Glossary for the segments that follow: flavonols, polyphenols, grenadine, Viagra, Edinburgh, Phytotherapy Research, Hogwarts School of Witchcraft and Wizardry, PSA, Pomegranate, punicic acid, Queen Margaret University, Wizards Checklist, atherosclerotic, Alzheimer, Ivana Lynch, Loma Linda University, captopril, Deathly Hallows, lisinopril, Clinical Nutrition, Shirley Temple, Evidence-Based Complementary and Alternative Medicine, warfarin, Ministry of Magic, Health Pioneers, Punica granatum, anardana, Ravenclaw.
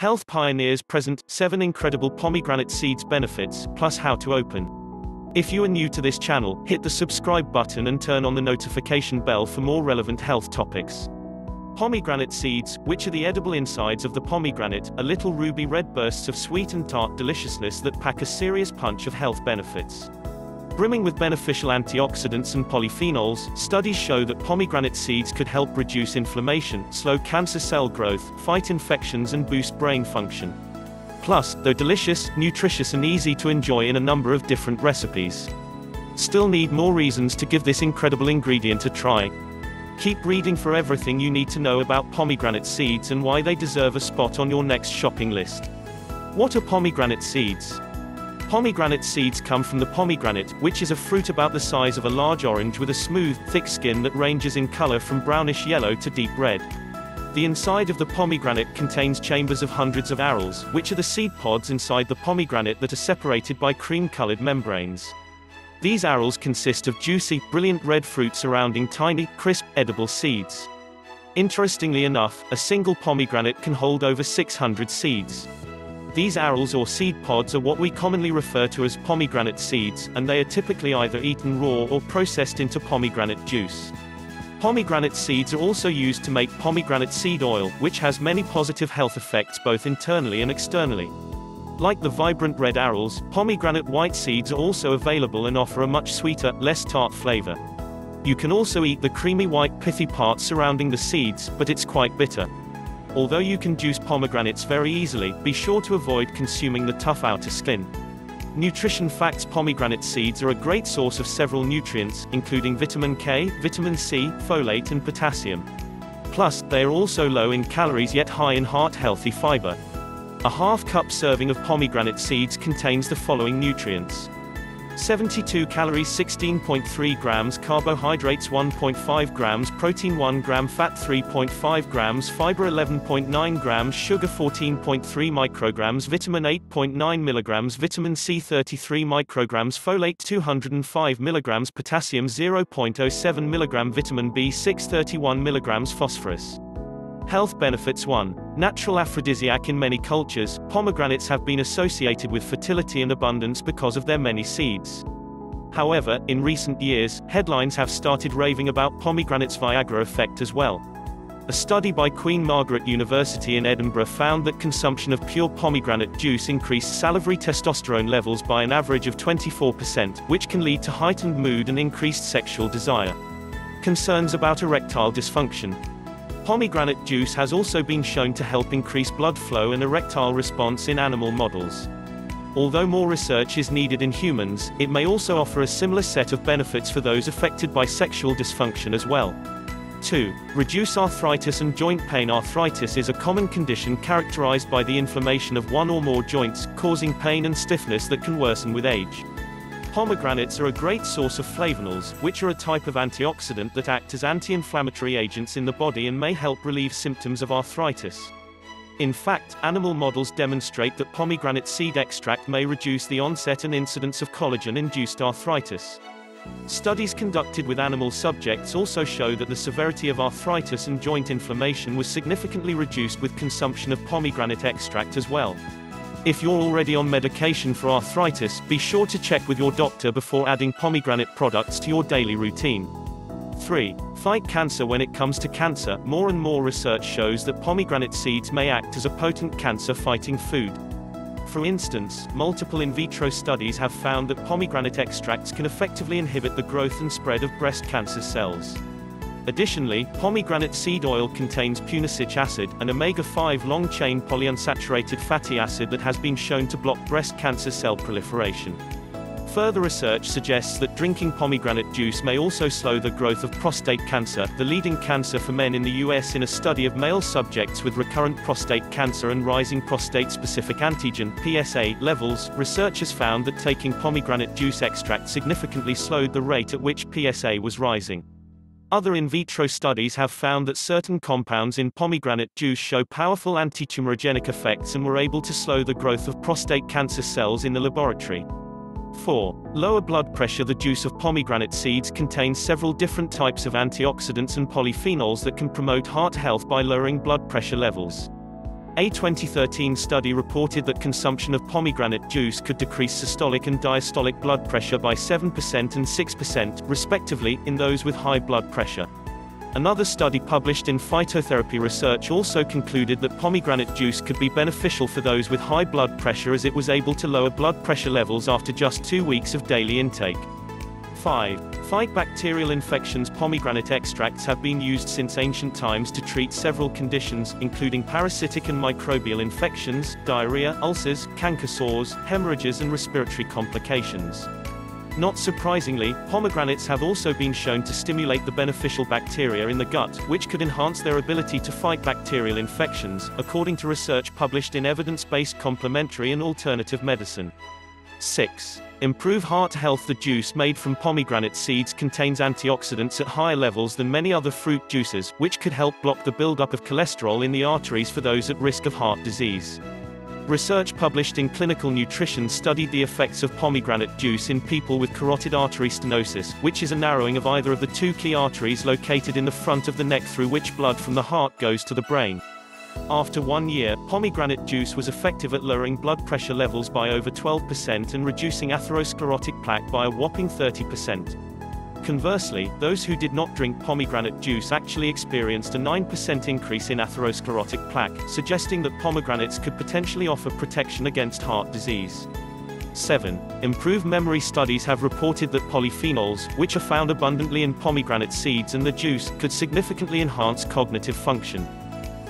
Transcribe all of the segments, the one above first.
Health Pioneers present 7 incredible pomegranate seeds benefits, plus how to open. If you are new to this channel, hit the subscribe button and turn on the notification bell for more relevant health topics. Pomegranate seeds, which are the edible insides of the pomegranate, are little ruby red bursts of sweet and tart deliciousness that pack a serious punch of health benefits. Brimming with beneficial antioxidants and polyphenols, studies show that pomegranate seeds could help reduce inflammation, slow cancer cell growth, fight infections and boost brain function. Plus, they're delicious, nutritious and easy to enjoy in a number of different recipes. Still need more reasons to give this incredible ingredient a try. Keep reading for everything you need to know about pomegranate seeds and why they deserve a spot on your next shopping list. What are pomegranate seeds? Pomegranate seeds come from the pomegranate, which is a fruit about the size of a large orange with a smooth, thick skin that ranges in color from brownish yellow to deep red. The inside of the pomegranate contains chambers of hundreds of arils, which are the seed pods inside the pomegranate that are separated by cream-colored membranes. These arils consist of juicy, brilliant red fruit surrounding tiny, crisp, edible seeds. Interestingly enough, a single pomegranate can hold over 600 seeds. These arils or seed pods are what we commonly refer to as pomegranate seeds, and they are typically either eaten raw or processed into pomegranate juice. Pomegranate seeds are also used to make pomegranate seed oil, which has many positive health effects both internally and externally. Like the vibrant red arils, pomegranate white seeds are also available and offer a much sweeter, less tart flavor. You can also eat the creamy white pithy part surrounding the seeds, but it's quite bitter. Although you can juice pomegranates very easily, be sure to avoid consuming the tough outer skin. Nutrition facts: pomegranate seeds are a great source of several nutrients, including vitamin K, vitamin C, folate and potassium. Plus, they are also low in calories yet high in heart-healthy fiber. A half-cup serving of pomegranate seeds contains the following nutrients: 72 calories, 16.3 grams carbohydrates, 1.5 grams protein, 1 gram fat, 3.5 grams fiber, 11.9 grams sugar, 14.3 micrograms vitamin, 8.9 milligrams vitamin C, 33 micrograms folate, 205 milligrams potassium, 0.07 milligram vitamin B6, 31 milligrams phosphorus. Health benefits: 1. Natural aphrodisiac. In many cultures, pomegranates have been associated with fertility and abundance because of their many seeds. However, in recent years, headlines have started raving about pomegranates' Viagra effect as well. A study by Queen Margaret University in Edinburgh found that consumption of pure pomegranate juice increased salivary testosterone levels by an average of 24%, which can lead to heightened mood and increased sexual desire. Concerns about erectile dysfunction. Pomegranate juice has also been shown to help increase blood flow and erectile response in animal models. Although more research is needed in humans, it may also offer a similar set of benefits for those affected by sexual dysfunction as well. 2. Reduce arthritis and joint pain. Arthritis is a common condition characterized by the inflammation of one or more joints, causing pain and stiffness that can worsen with age. Pomegranates are a great source of flavonols, which are a type of antioxidant that act as anti-inflammatory agents in the body and may help relieve symptoms of arthritis. In fact, animal models demonstrate that pomegranate seed extract may reduce the onset and incidence of collagen-induced arthritis. Studies conducted with animal subjects also show that the severity of arthritis and joint inflammation was significantly reduced with consumption of pomegranate extract as well. If you're already on medication for arthritis, be sure to check with your doctor before adding pomegranate products to your daily routine. 3. Fight cancer. When it comes to cancer, more and more research shows that pomegranate seeds may act as a potent cancer-fighting food. For instance, multiple in vitro studies have found that pomegranate extracts can effectively inhibit the growth and spread of breast cancer cells. Additionally, pomegranate seed oil contains punicic acid, an omega-5 long-chain polyunsaturated fatty acid that has been shown to block breast cancer cell proliferation. Further research suggests that drinking pomegranate juice may also slow the growth of prostate cancer, the leading cancer for men in the US. In a study of male subjects with recurrent prostate cancer and rising prostate-specific antigen (PSA) levels, researchers found that taking pomegranate juice extract significantly slowed the rate at which PSA was rising. Other in vitro studies have found that certain compounds in pomegranate juice show powerful antitumorigenic effects and were able to slow the growth of prostate cancer cells in the laboratory. 4. Lower blood pressure. The juice of pomegranate seeds contains several different types of antioxidants and polyphenols that can promote heart health by lowering blood pressure levels. A 2013 study reported that consumption of pomegranate juice could decrease systolic and diastolic blood pressure by 7% and 6%, respectively, in those with high blood pressure. Another study published in Phytotherapy Research also concluded that pomegranate juice could be beneficial for those with high blood pressure, as it was able to lower blood pressure levels after just 2 weeks of daily intake. 5. Fight bacterial infections. Pomegranate extracts have been used since ancient times to treat several conditions, including parasitic and microbial infections, diarrhea, ulcers, canker sores, hemorrhages and respiratory complications. Not surprisingly, pomegranates have also been shown to stimulate the beneficial bacteria in the gut, which could enhance their ability to fight bacterial infections, according to research published in Evidence-Based Complementary and Alternative Medicine. 6. Improve heart health. The juice made from pomegranate seeds contains antioxidants at higher levels than many other fruit juices, which could help block the buildup of cholesterol in the arteries for those at risk of heart disease. Research published in Clinical Nutrition studied the effects of pomegranate juice in people with carotid artery stenosis, which is a narrowing of either of the two key arteries located in the front of the neck through which blood from the heart goes to the brain. After 1 year, pomegranate juice was effective at lowering blood pressure levels by over 12% and reducing atherosclerotic plaque by a whopping 30%. Conversely, those who did not drink pomegranate juice actually experienced a 9% increase in atherosclerotic plaque, suggesting that pomegranates could potentially offer protection against heart disease. 7. Improve memory. Studies have reported that polyphenols, which are found abundantly in pomegranate seeds and the juice, could significantly enhance cognitive function.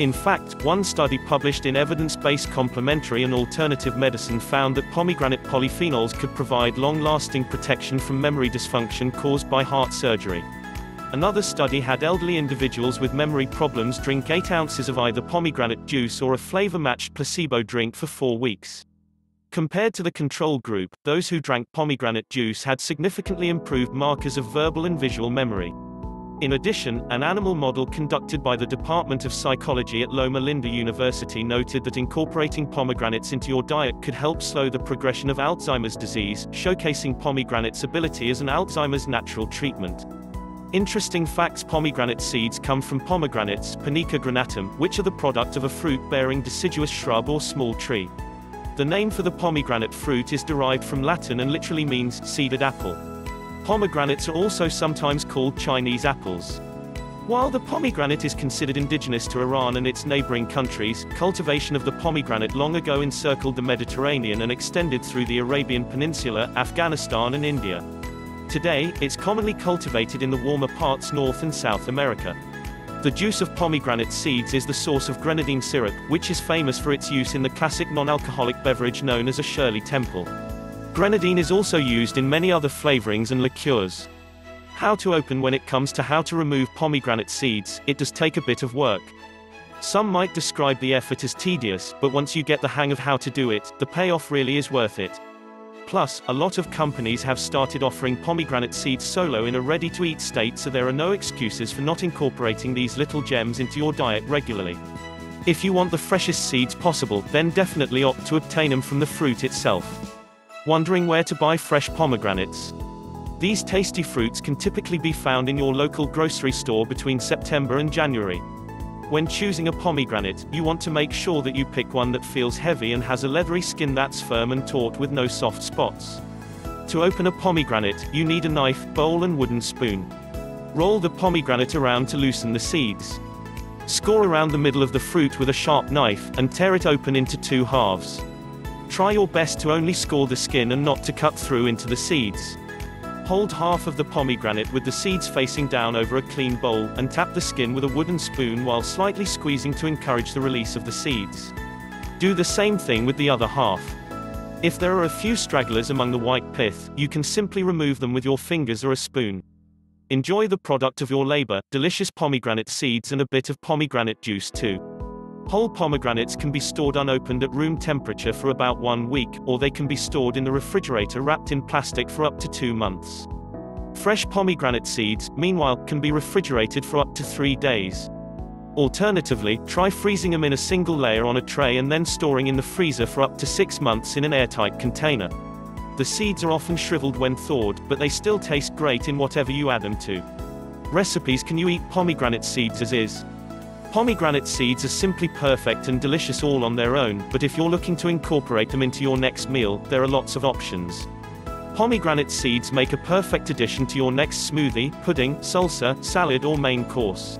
In fact, one study published in Evidence-Based Complementary and Alternative Medicine found that pomegranate polyphenols could provide long-lasting protection from memory dysfunction caused by heart surgery. Another study had elderly individuals with memory problems drink 8 ounces of either pomegranate juice or a flavor-matched placebo drink for 4 weeks. Compared to the control group, those who drank pomegranate juice had significantly improved markers of verbal and visual memory. In addition, an animal model conducted by the Department of Psychology at Loma Linda University noted that incorporating pomegranates into your diet could help slow the progression of Alzheimer's disease, showcasing pomegranates' ability as an Alzheimer's natural treatment. Interesting facts. Pomegranate seeds come from pomegranates, Punica granatum, which are the product of a fruit-bearing deciduous shrub or small tree. The name for the pomegranate fruit is derived from Latin and literally means seeded apple. Pomegranates are also sometimes called Chinese apples. While the pomegranate is considered indigenous to Iran and its neighboring countries, cultivation of the pomegranate long ago encircled the Mediterranean and extended through the Arabian Peninsula, Afghanistan and India. Today, it's commonly cultivated in the warmer parts North and South America. The juice of pomegranate seeds is the source of grenadine syrup, which is famous for its use in the classic non-alcoholic beverage known as a Shirley Temple. Grenadine is also used in many other flavorings and liqueurs. How to open. When it comes to how to remove pomegranate seeds, it does take a bit of work. Some might describe the effort as tedious, but once you get the hang of how to do it, the payoff really is worth it. Plus, a lot of companies have started offering pomegranate seeds solo in a ready-to-eat state, so there are no excuses for not incorporating these little gems into your diet regularly. If you want the freshest seeds possible, then definitely opt to obtain them from the fruit itself. Wondering where to buy fresh pomegranates? These tasty fruits can typically be found in your local grocery store between September and January. When choosing a pomegranate, you want to make sure that you pick one that feels heavy and has a leathery skin that's firm and taut with no soft spots. To open a pomegranate, you need a knife, bowl and wooden spoon. Roll the pomegranate around to loosen the seeds. Score around the middle of the fruit with a sharp knife, and tear it open into 2 halves. Try your best to only score the skin and not to cut through into the seeds. Hold half of the pomegranate with the seeds facing down over a clean bowl, and tap the skin with a wooden spoon while slightly squeezing to encourage the release of the seeds. Do the same thing with the other half. If there are a few stragglers among the white pith, you can simply remove them with your fingers or a spoon. Enjoy the product of your labor, delicious pomegranate seeds and a bit of pomegranate juice too. Whole pomegranates can be stored unopened at room temperature for about 1 week, or they can be stored in the refrigerator wrapped in plastic for up to 2 months. Fresh pomegranate seeds, meanwhile, can be refrigerated for up to 3 days. Alternatively, try freezing them in a single layer on a tray and then storing in the freezer for up to 6 months in an airtight container. The seeds are often shriveled when thawed, but they still taste great in whatever you add them to. Recipes. Can you eat pomegranate seeds as is? Pomegranate seeds are simply perfect and delicious all on their own, but if you're looking to incorporate them into your next meal, there are lots of options. Pomegranate seeds make a perfect addition to your next smoothie, pudding, salsa, salad or main course.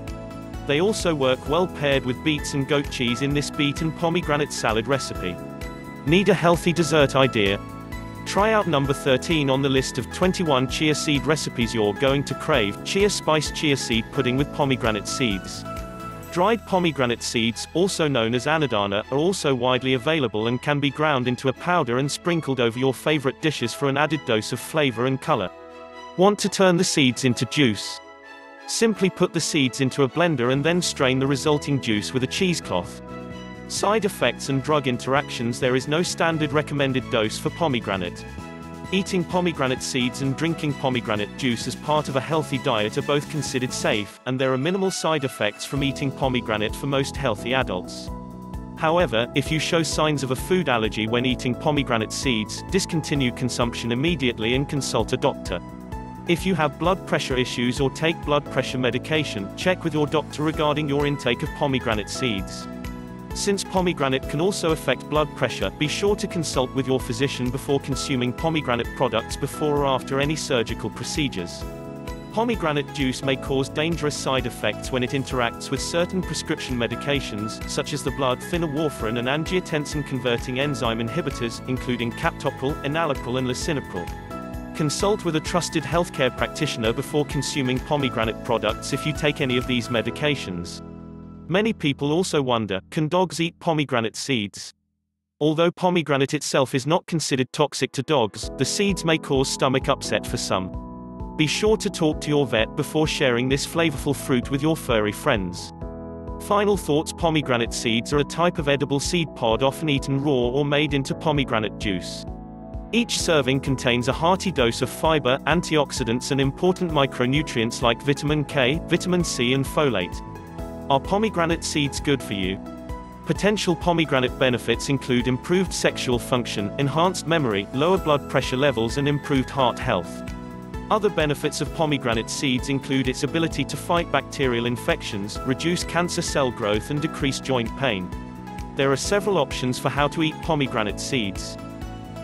They also work well paired with beets and goat cheese in this beet and pomegranate salad recipe. Need a healthy dessert idea? Try out number 13 on the list of 21 chia seed recipes you're going to crave, Chia Spice Chia Seed Pudding with Pomegranate Seeds. Dried pomegranate seeds, also known as anardana, are also widely available and can be ground into a powder and sprinkled over your favorite dishes for an added dose of flavor and color. Want to turn the seeds into juice? Simply put the seeds into a blender and then strain the resulting juice with a cheesecloth. Side effects and drug interactions. There is no standard recommended dose for pomegranate. Eating pomegranate seeds and drinking pomegranate juice as part of a healthy diet are both considered safe, and there are minimal side effects from eating pomegranate for most healthy adults. However, if you show signs of a food allergy when eating pomegranate seeds, discontinue consumption immediately and consult a doctor. If you have blood pressure issues or take blood pressure medication, check with your doctor regarding your intake of pomegranate seeds. Since pomegranate can also affect blood pressure, be sure to consult with your physician before consuming pomegranate products before or after any surgical procedures. Pomegranate juice may cause dangerous side effects when it interacts with certain prescription medications, such as the blood thinner warfarin and angiotensin-converting enzyme inhibitors, including captopril, enalapril and lisinopril. Consult with a trusted healthcare practitioner before consuming pomegranate products if you take any of these medications. Many people also wonder, can dogs eat pomegranate seeds? Although pomegranate itself is not considered toxic to dogs, the seeds may cause stomach upset for some. Be sure to talk to your vet before sharing this flavorful fruit with your furry friends. Final thoughts. Pomegranate seeds are a type of edible seed pod often eaten raw or made into pomegranate juice. Each serving contains a hearty dose of fiber, antioxidants and important micronutrients like vitamin K, vitamin C and folate. Are pomegranate seeds good for you? Potential pomegranate benefits include improved sexual function, enhanced memory, lower blood pressure levels and improved heart health. Other benefits of pomegranate seeds include its ability to fight bacterial infections, reduce cancer cell growth and decrease joint pain. There are several options for how to eat pomegranate seeds.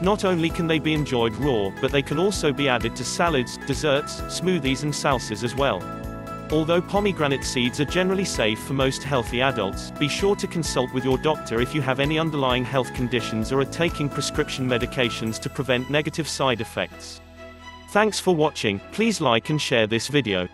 Not only can they be enjoyed raw, but they can also be added to salads, desserts, smoothies and salsas as well. Although pomegranate seeds are generally safe for most healthy adults, be sure to consult with your doctor if you have any underlying health conditions or are taking prescription medications to prevent negative side effects. Thanks for watching. Please like and share this video.